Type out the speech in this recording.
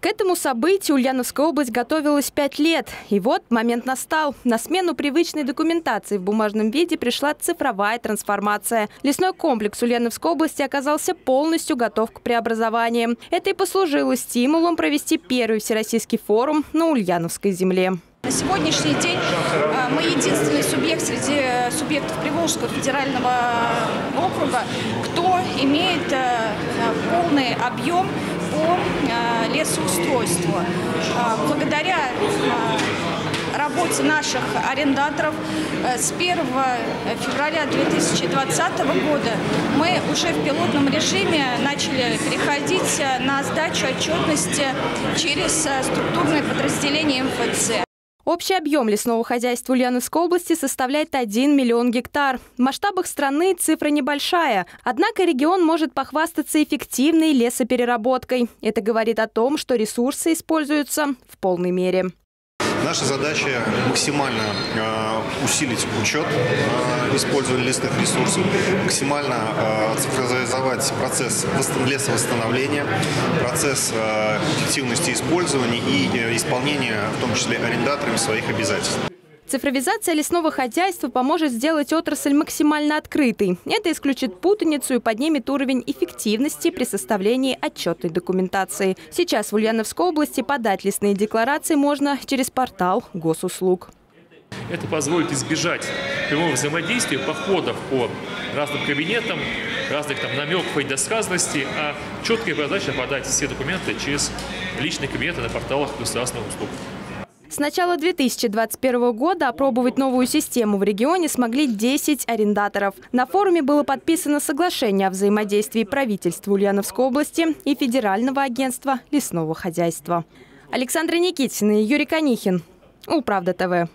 К этому событию Ульяновская область готовилась 5 лет. И вот момент настал. На смену привычной документации в бумажном виде пришла цифровая трансформация. Лесной комплекс Ульяновской области оказался полностью готов к преобразованию. Это и послужило стимулом провести первый всероссийский форум на Ульяновской земле. На сегодняшний день мы единственный субъект среди субъектов Приволжского федерального округа, кто имеет полный объем по лесоустройству. Благодаря работе наших арендаторов с 1 февраля 2020 года мы уже в пилотном режиме начали переходить на сдачу отчетности через структурные подразделения МФЦ. Общий объем лесного хозяйства Ульяновской области составляет 1 миллион гектар. В масштабах страны цифра небольшая. Однако регион может похвастаться эффективной лесопереработкой. Это говорит о том, что ресурсы используются в полной мере. Наша задача максимально усилить учет использования лесных ресурсов, максимально цифровизовать процесс лесовосстановления, процесс эффективности использования и исполнения, в том числе арендаторами, своих обязательств. Цифровизация лесного хозяйства поможет сделать отрасль максимально открытой. Это исключит путаницу и поднимет уровень эффективности при составлении отчетной документации. Сейчас в Ульяновской области подать лесные декларации можно через портал Госуслуг. Это позволит избежать прямого взаимодействия, походов по разным кабинетам, разных намеков и досказанности, а четкая задача подать все документы через личные кабинеты на порталах государственных услуг. С начала 2021 года опробовать новую систему в регионе смогли 10 арендаторов. На форуме было подписано соглашение о взаимодействии правительства Ульяновской области и Федерального агентства лесного хозяйства. Александр Никитин и Юрий Канихин. УлПравда ТВ.